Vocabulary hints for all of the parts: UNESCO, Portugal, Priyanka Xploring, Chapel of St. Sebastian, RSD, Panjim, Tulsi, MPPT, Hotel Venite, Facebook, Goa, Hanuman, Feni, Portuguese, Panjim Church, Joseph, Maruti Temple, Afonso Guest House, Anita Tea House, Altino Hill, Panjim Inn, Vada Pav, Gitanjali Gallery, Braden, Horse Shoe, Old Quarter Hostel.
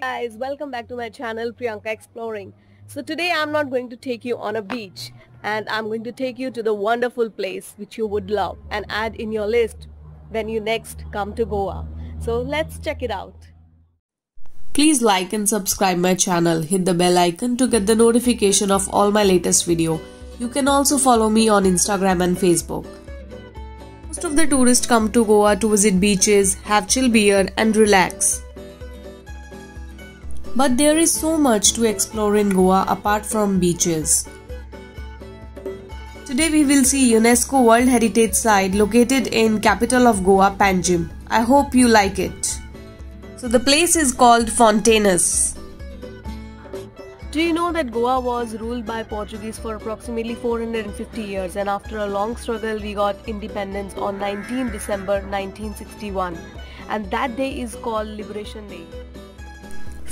Guys, welcome back to my channel Priyanka Exploring. So today I'm not going to take you on a beach, and I'm going to take you to the wonderful place which you would love and add in your list when you next come to Goa. So let's check it out. Please like and subscribe my channel. Hit the bell icon to get the notification of all my latest video. You can also follow me on Instagram and Facebook. Most of the tourists come to Goa to visit beaches, have chill beer and relax. But there is so much to explore in Goa apart from beaches. Today we will see UNESCO World Heritage Site located in capital of Goa, Panjim. I hope you like it. So the place is called Fontainhas. Do you know that Goa was ruled by Portuguese for approximately 450 years, and after a long struggle we got independence on 19 December 1961, and that day is called Liberation Day.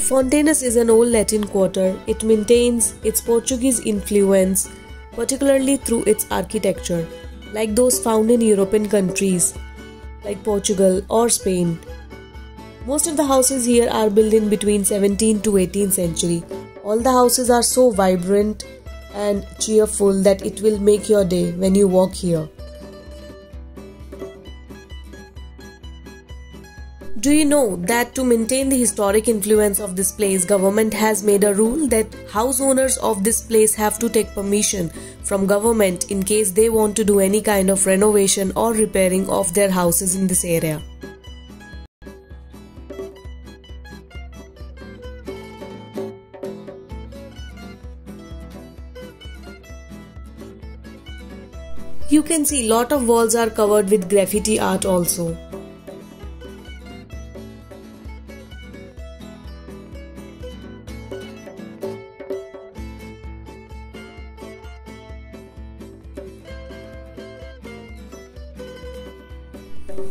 Fontainhas is an old Latin quarter. It maintains its Portuguese influence, particularly through its architecture, like those found in European countries like Portugal or Spain. Most of the houses here are built in between 17th to 18th century. All the houses are so vibrant and cheerful that it will make your day when you walk here. Do you know that to maintain the historic influence of this place, government has made a rule that house owners of this place have to take permission from government in case they want to do any kind of renovation or repairing of their houses in this area. You can see lot of walls are covered with graffiti art also.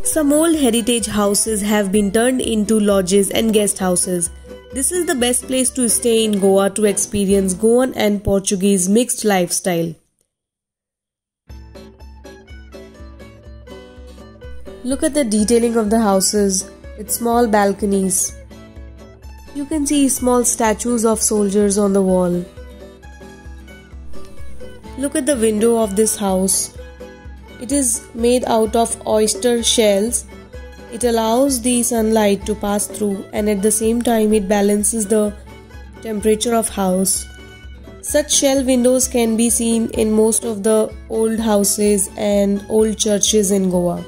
Some old heritage houses have been turned into lodges and guest houses. This is the best place to stay in Goa to experience Goan and Portuguese mixed lifestyle. Look at the detailing of the houses with small balconies. You can see small statues of soldiers on the wall. Look at the window of this house. It is made out of oyster shells. It allows the sunlight to pass through, and at the same time it balances the temperature of house. Such shell windows can be seen in most of the old houses and old churches in Goa.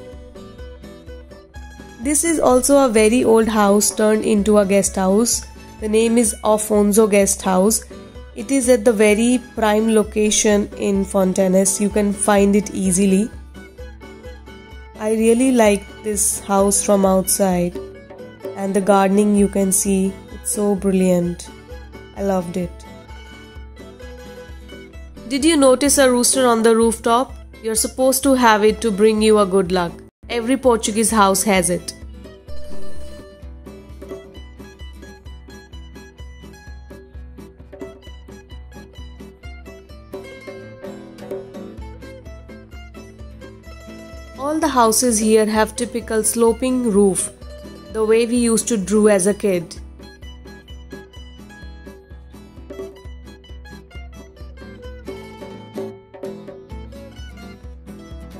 This is also a very old house turned into a guest house. The name is Afonso Guest House. It is at the very prime location in Fontainhas. You can find it easily. I really like this house from outside, and the gardening you can see, it's so brilliant. I loved it. Did you notice a rooster on the rooftop? You're supposed to have it to bring you a good luck. Every Portuguese house has it. All the houses here have typical sloping roof, the way we used to drew as a kid.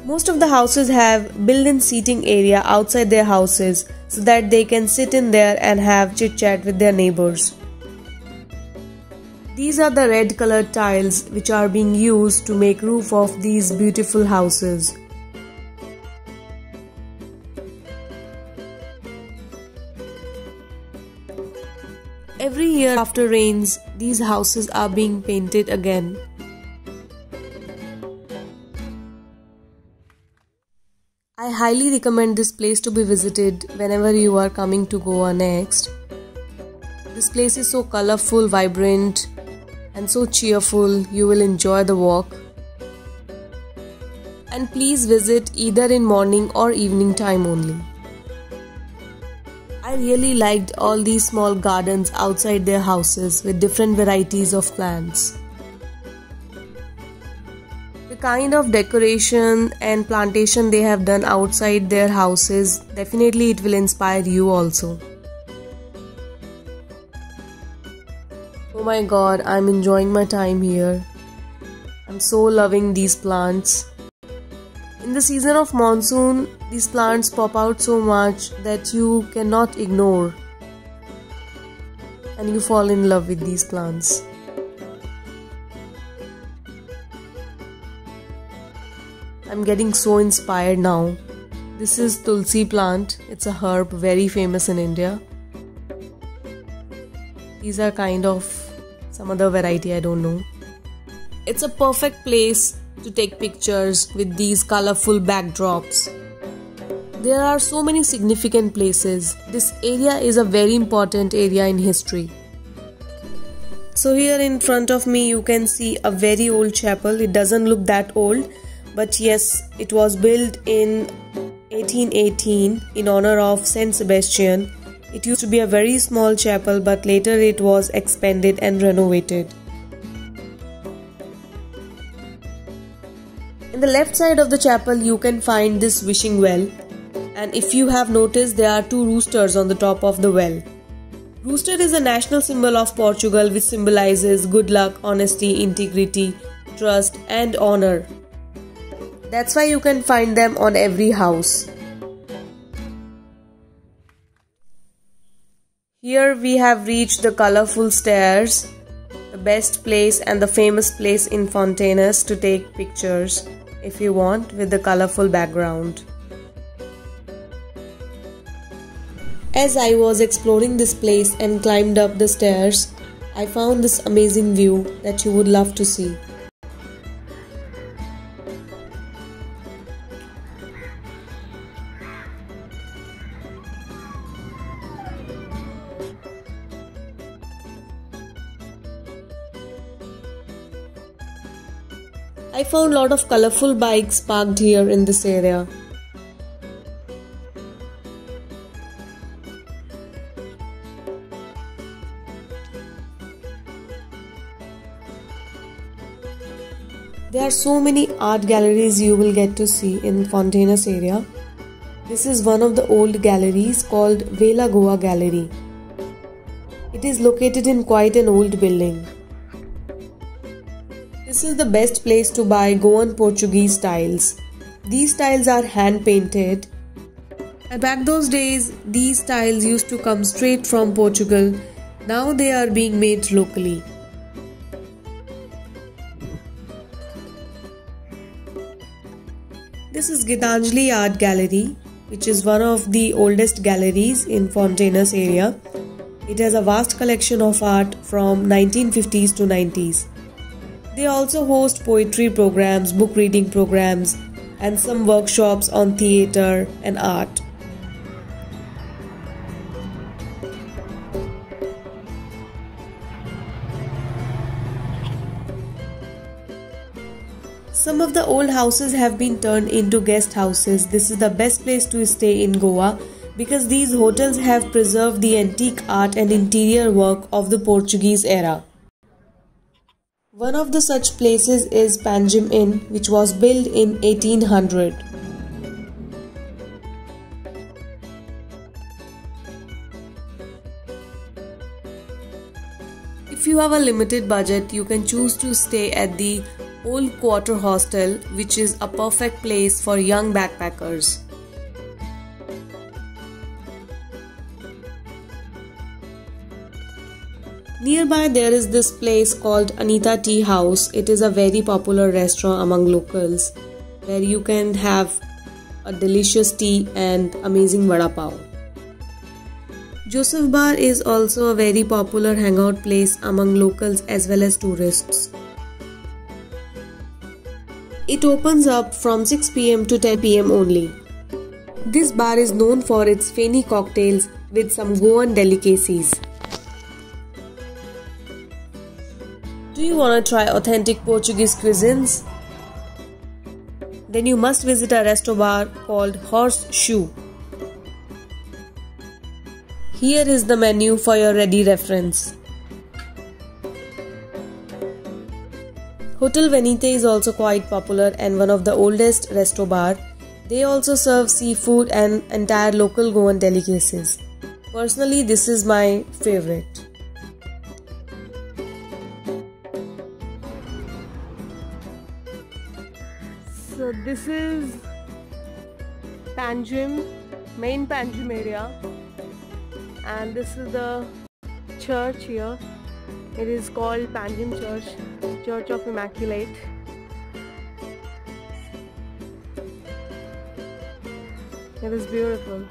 Most of the houses have built-in seating area outside their houses so that they can sit in there and have chit-chat with their neighbors. These are the red colored tiles which are being used to make roof of these beautiful houses. Every year after rains, these houses are being painted again. I highly recommend this place to be visited whenever you are coming to Goa next. This place is so colorful, vibrant, and so cheerful. You will enjoy the walk. And please visit either in morning or evening time only. I really liked all these small gardens outside their houses with different varieties of plants. The kind of decoration and plantation they have done outside their houses, definitely it will inspire you also. Oh my god, I'm enjoying my time here. I'm so loving these plants. In the season of monsoon, these plants pop out so much that you cannot ignore. And you fall in love with these plants. I'm getting so inspired now. This is tulsi plant. It's a herb very famous in India. These are kind of some other variety, I don't know. It's a perfect place to take pictures with these colorful backdrops. There are so many significant places. This area is a very important area in history. So here in front of me you can see a very old chapel. It doesn't look that old, but yes, it was built in 1818 in honor of St. Sebastian. It used to be a very small chapel, but later it was expanded and renovated. In the left side of the chapel you can find this wishing well, and if you have noticed there are two roosters on the top of the well. Rooster is a national symbol of Portugal which symbolizes good luck, honesty, integrity, trust and honor. That's why you can find them on every house. Here we have reached the colorful stairs, the best place and the famous place in Fontainhas to take pictures, if you want, with the colorful background. As I was exploring this place and climbed up the stairs, I found this amazing view that you would love to see. I found a lot of colorful bikes parked here in this area. There are so many art galleries you will get to see in Fontainhas area. This is one of the old galleries called Velha Goa Gallery. It is located in quite an old building. This is the best place to buy Goan Portuguese tiles. These tiles are hand painted. And back those days, these tiles used to come straight from Portugal. Now they are being made locally. This is Gitanjali Art Gallery, which is one of the oldest galleries in Fontainhas area. It has a vast collection of art from 1950s to 90s. They also host poetry programs, book reading programs, and some workshops on theatre and art. Some of the old houses have been turned into guest houses. This is the best place to stay in Goa because these hotels have preserved the antique art and interior work of the Portuguese era. One of the such places is Panjim Inn, which was built in 1800. If you have a limited budget, you can choose to stay at the Old Quarter Hostel, which is a perfect place for young backpackers. Nearby there is this place called Anita Tea House. It is a very popular restaurant among locals where you can have a delicious tea and amazing Vada Pav. Joseph Bar is also a very popular hangout place among locals as well as tourists. It opens up from 6 PM to 10 PM only. This bar is known for its Feni cocktails with some Goan delicacies. Do you want to try authentic Portuguese cuisines? Then you must visit a resto bar called Horse Shoe. Here is the menu for your ready reference. Hotel Venite is also quite popular and one of the oldest resto bar. They also serve seafood and entire local Goan delicacies. Personally, this is my favorite. So this is Panjim, main Panjim area, and this is the church here. It is called Panjim Church, Church of Immaculate. It is beautiful.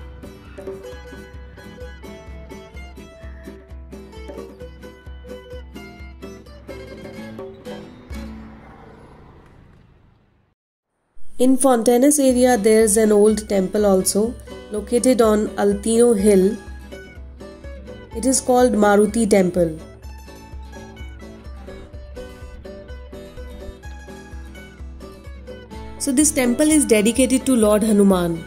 In Fontainhas area, there is an old temple also, located on Altino Hill. It is called Maruti Temple. So this temple is dedicated to Lord Hanuman.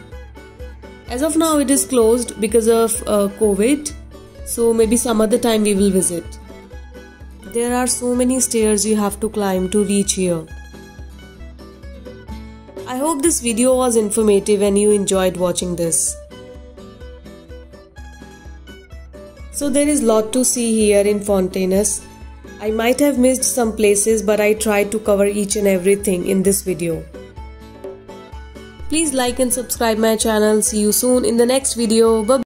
As of now, it is closed because of COVID. So maybe some other time we will visit. There are so many stairs you have to climb to reach here. I hope this video was informative and you enjoyed watching this. So there is a lot to see here in Fontainhas. I might have missed some places, but I tried to cover each and everything in this video. Please like and subscribe my channel. See you soon in the next video. Bye-bye.